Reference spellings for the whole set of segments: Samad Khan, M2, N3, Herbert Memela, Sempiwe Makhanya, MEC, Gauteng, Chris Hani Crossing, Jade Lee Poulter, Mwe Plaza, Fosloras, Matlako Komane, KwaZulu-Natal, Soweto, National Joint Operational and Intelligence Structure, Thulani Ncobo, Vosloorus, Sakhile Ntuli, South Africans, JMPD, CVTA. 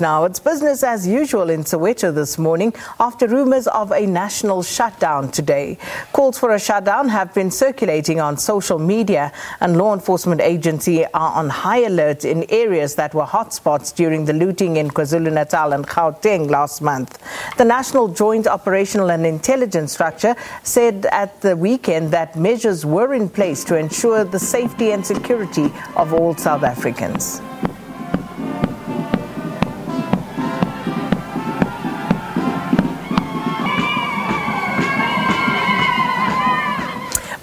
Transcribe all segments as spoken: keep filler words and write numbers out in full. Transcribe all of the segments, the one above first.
Now it's business as usual in Soweto this morning after rumours of a national shutdown today. Calls for a shutdown have been circulating on social media, and law enforcement agencies are on high alert in areas that were hotspots during the looting in KwaZulu-Natal and Gauteng last month. The National Joint Operational and Intelligence Structure said at the weekend that measures were in place to ensure the safety and security of all South Africans.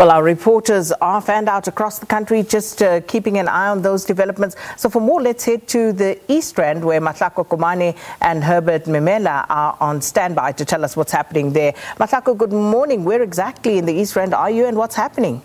Well, our reporters are fanned out across the country, just uh, keeping an eye on those developments. So for more, let's head to the East Rand, where Matlako Komane and Herbert Memela are on standby to tell us what's happening there. Matlako, good morning. Where exactly in the East Rand are you and what's happening?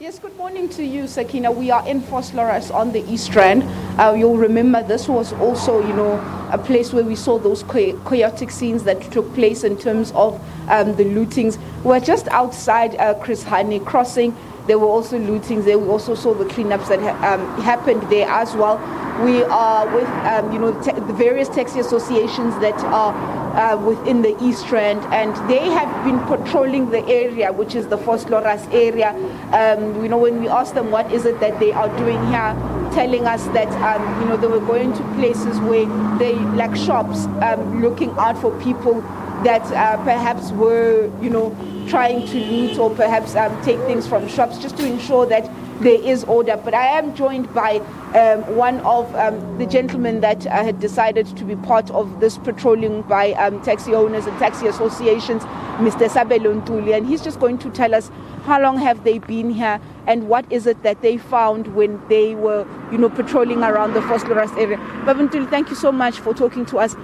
Yes, good morning to you, Sakina. We are in Fosloras on the East Rand. Uh, you'll remember this was also, you know, a place where we saw those chaotic scenes that took place in terms of um, the lootings. We're just outside uh, Chris Hani Crossing. There were also lootings there. We also saw the cleanups that ha um, happened there as well. We are with, um, you know, the various taxi associations that are Uh, within the East Rand, and they have been patrolling the area, which is the Fosloras area. Um, you know, when we asked them what is it that they are doing here, telling us that um, you know, they were going to places where they, like shops, um, looking out for people that uh, perhaps were, you know, trying to loot or perhaps um, take things from shops, just to ensure that there is order. But I am joined by um, one of um, the gentlemen that uh, had decided to be part of this patrolling by um, taxi owners and taxi associations, Mister Sakhile Ntuli, and he's just going to tell us how long have they been here and what is it that they found when they were, you know, patrolling around the Fosloras area. Baba Ntuli, thank you so much for talking to us.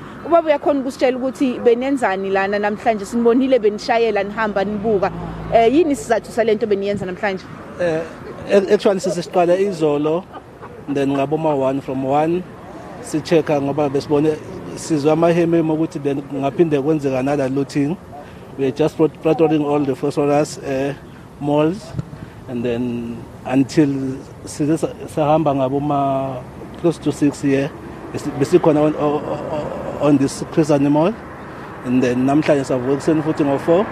Uh, Actually, since siqala izolo, then ngaboma one from one, si checka ngoba besibone sizwa amaheme ukuthi then ngaphinde kwenzeka another looting. We just patrolling all the Fosloras uh, malls, and then until sahamba ngaboma close to six year, besikhona on this Chris Hani Mall, and then namhlanje savukiseni futhi ngo four.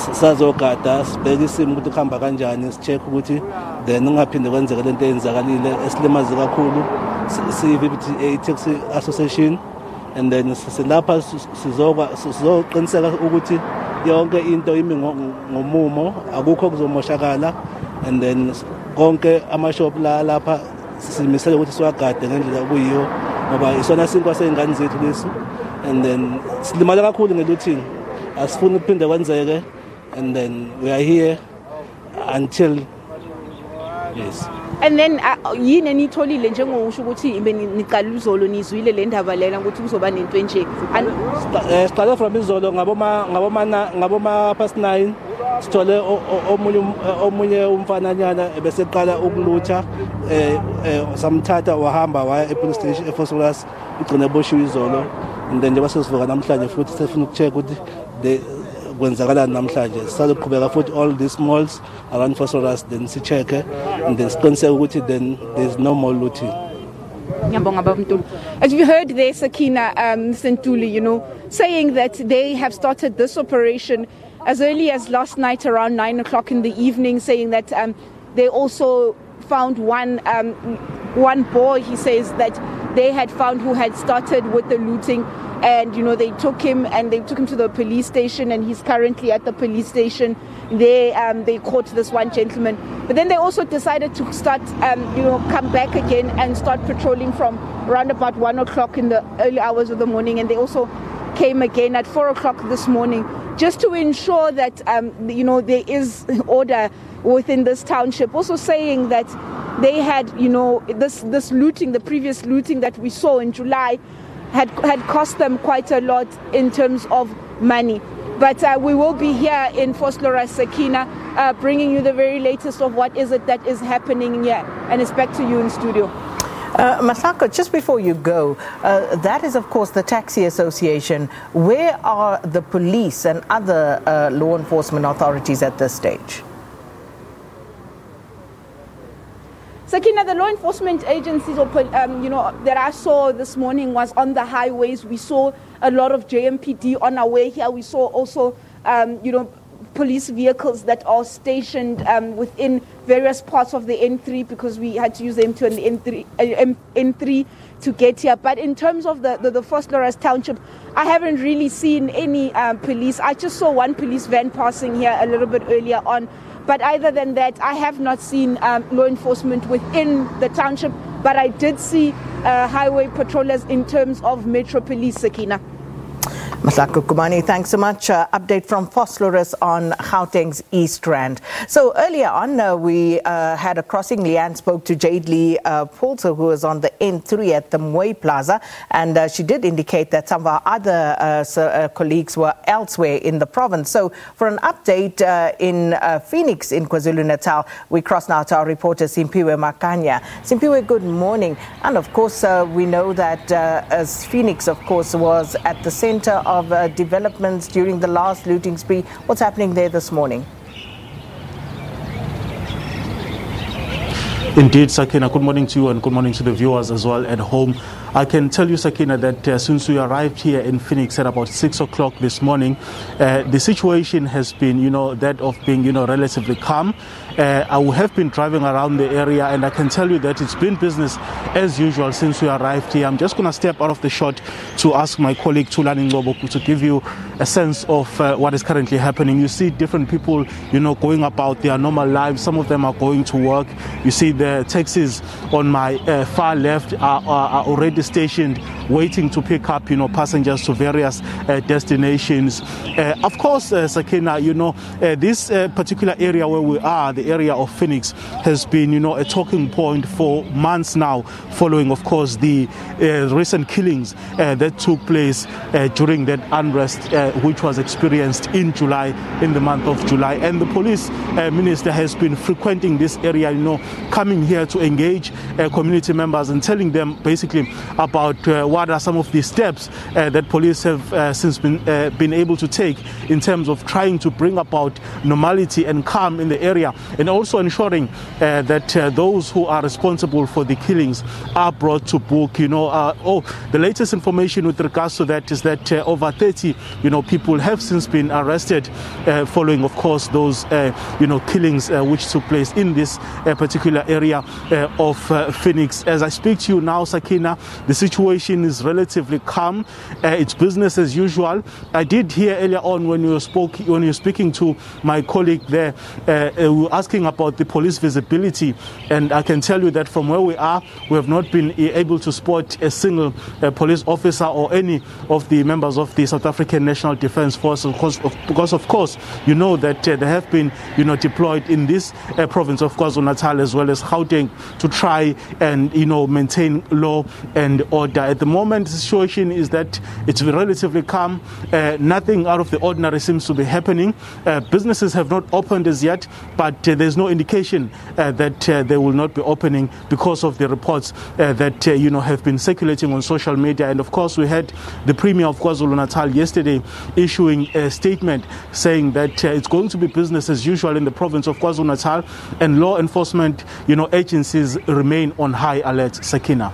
Sazogata, Spedi Simu to Kambaganjanis, Chekuti, the Nungapin, the Wenzagan, Zaganil, Eslima Zakulu, C V T A Taxi Association, and then Silapa Suzoga, Suzo, Consela Uguti, Yonga Indo Momo, Abukok Zomoshagala, and then Gonke Amashop La Lapa, Missa Wutsuaka, and then Uyo, Maba Isona Singas and Ganzi to this, and then Slimadakul and Lutin. As soon as the ones are, and then we are here until yes. And then you need to tell you started from Izolo, Ngaboma, Ngaboma, Ngaboma past nine. Started Omuny Omuny Umfananya, Besekala Uglucha, some Tata Wahamba, why a police station, a Fosloras, it's on a bush Izolo, and then the buses for an amplitude of forty-seven check with. They when Zagala Namtaja started Kubera foot all these malls around Fosloras, then Sicheke, and then Spencer Wooty, then there's no more looting. As you heard there, Sakina um, Ntuli, you know, saying that they have started this operation as early as last night around nine o'clock in the evening, saying that um, they also found one, um, one boy, he says, that they had found who had started with the looting. And, you know, they took him and they took him to the police station, and he's currently at the police station. They um, they caught this one gentleman. But then they also decided to start, um, you know, come back again and start patrolling from around about one o'clock in the early hours of the morning. And they also came again at four o'clock this morning, just to ensure that, um, you know, there is order within this township. Also saying that they had, you know, this, this looting, the previous looting that we saw in July, Had, had cost them quite a lot in terms of money. But uh, we will be here in Fosloras, Sakina, uh, bringing you the very latest of what is it that is happening here. And it's back to you in studio. Uh, Matlako, just before you go, uh, that is, of course, the Taxi Association. Where are the police and other uh, law enforcement authorities at this stage? Sakhile, the law enforcement agencies or, um, you know, that I saw this morning was on the highways. We saw a lot of J M P D on our way here. We saw also, um, you know, police vehicles that are stationed um, within various parts of the N three, because we had to use the M two and the N three, uh, M, N three to get here. But in terms of the, the, the First Lawrence Township, I haven't really seen any um, police. I just saw one police van passing here a little bit earlier on. But other than that, I have not seen um, law enforcement within the township, but I did see uh, highway patrollers in terms of Metro Police, Sakhile. Matlako Komane, thanks so much. Uh, update from Fosloris on Gauteng's East Rand. So earlier on, uh, we uh, had a crossing. Leanne spoke to Jade Lee uh, Poulter, who was on the N three at the Mwe Plaza, and uh, she did indicate that some of our other uh, so, uh, colleagues were elsewhere in the province. So for an update uh, in uh, Phoenix, in KwaZulu-Natal, we cross now to our reporter Sempiwe Makhanya. Sempiwe, good morning. And of course, uh, we know that uh, as Phoenix, of course, was at the centre of of uh, developments during the last looting spree. What's happening there this morning? Indeed, Sakhile, good morning to you and good morning to the viewers as well at home. I can tell you, Sakhile, that uh, since we arrived here in Phoenix at about six o'clock this morning, uh, the situation has been, you know, that of being, you know, relatively calm. Uh, I have been driving around the area, and I can tell you that it's been business as usual since we arrived here. I'm just going to step out of the shot to ask my colleague Thulani Ncobo to give you a sense of uh, what is currently happening. You see different people, you know, going about their normal lives. Some of them are going to work. You see the taxis on my uh, far left are, are, are already stationed waiting to pick up, you know, passengers to various uh, destinations. Uh, of course, uh, Sakhile, you know, uh, this uh, particular area where we are, the area of Phoenix, has been, you know, a talking point for months now, following, of course, the uh, recent killings uh, that took place uh, during that unrest, uh, which was experienced in July, in the month of July. And the police uh, minister has been frequenting this area, you know, coming here to engage uh, community members and telling them basically about uh, what are some of the steps uh, that police have uh, since been uh, been able to take in terms of trying to bring about normality and calm in the area, and also ensuring uh, that uh, those who are responsible for the killings are brought to book. You know, uh, oh, the latest information with regards to that is that uh, over thirty, you know, people have since been arrested, uh, following, of course, those uh, you know killings uh, which took place in this uh, particular area uh, of uh, Phoenix. As I speak to you now, Sakhile, the situation is relatively calm. Uh, it's business as usual. I did hear earlier on when you spoke, when you were speaking to my colleague there, uh, we were asking about the police visibility, and I can tell you that from where we are, we have not been able to spot a single uh, police officer or any of the members of the South African National Defence Force, because of, because of course, you know that uh, they have been, you know, deployed in this uh, province of KwaZulu-Natal as well as Gauteng to try and, you know, maintain law and order. At the moment, the situation is that it's relatively calm. Uh, nothing out of the ordinary seems to be happening. Uh, businesses have not opened as yet, but uh, there's no indication uh, that uh, they will not be opening because of the reports uh, that uh, you know have been circulating on social media. And of course, we had the Premier of KwaZulu-Natal yesterday issuing a statement saying that uh, it's going to be business as usual in the province of KwaZulu-Natal, and law enforcement, you know, agencies remain on high alert, Sakhile.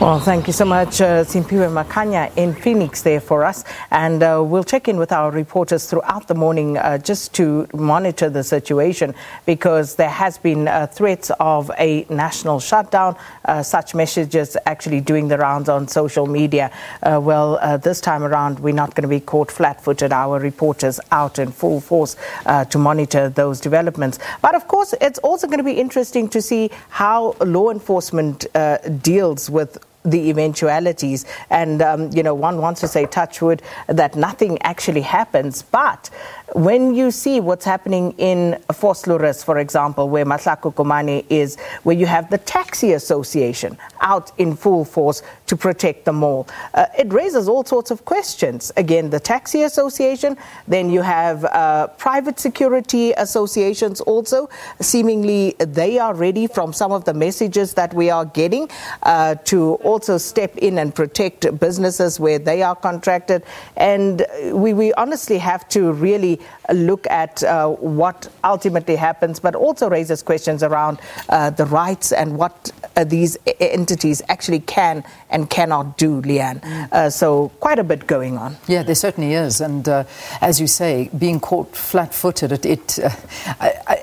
Well, thank you so much, uh, Sempiwe Makhanya in Phoenix there for us. And uh, we'll check in with our reporters throughout the morning uh, just to monitor the situation, because there has been uh, threats of a national shutdown, uh, such messages actually doing the rounds on social media. Uh, well, uh, this time around, we're not going to be caught flat-footed. Our reporters out in full force uh, to monitor those developments. But of course, it's also going to be interesting to see how law enforcement uh, deals with the eventualities. And, um, you know, one wants to say, touch wood, that nothing actually happens. But when you see what's happening in Vosloorus, for example, where Matlako Komane is, where you have the taxi association out in full force to protect them all. Uh, it raises all sorts of questions. Again, the taxi association, then you have uh, private security associations also. Seemingly they are ready, from some of the messages that we are getting, uh, to also step in and protect businesses where they are contracted. And we, we honestly have to really look at uh, what ultimately happens, but also raises questions around uh, the rights and what uh, these entities actually can and cannot do, Leanne. Uh, so quite a bit going on. Yeah, there certainly is. And uh, as you say, being caught flat-footed, it it, uh,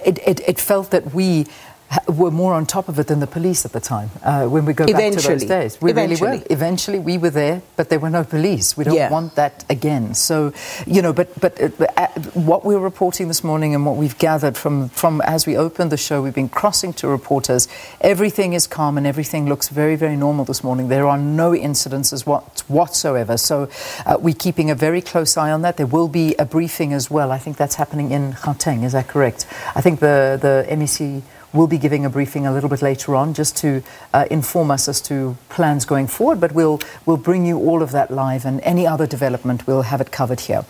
it, it it felt that we were more on top of it than the police at the time. Uh, when we go Eventually. back to those days, we Eventually. really were. Eventually, we were there, but there were no police. We don't yeah. want that again. So, you know, but but uh, what we're reporting this morning and what we've gathered from from as we opened the show, we've been crossing to reporters. Everything is calm and everything looks very very normal this morning. There are no incidences what, whatsoever. So, uh, we're keeping a very close eye on that. There will be a briefing as well. I think that's happening in Gauteng. Is that correct? I think the the M E C will be giving a briefing a little bit later on, just to uh, inform us as to plans going forward, but we'll, we'll bring you all of that live, and any other development, we'll have it covered here.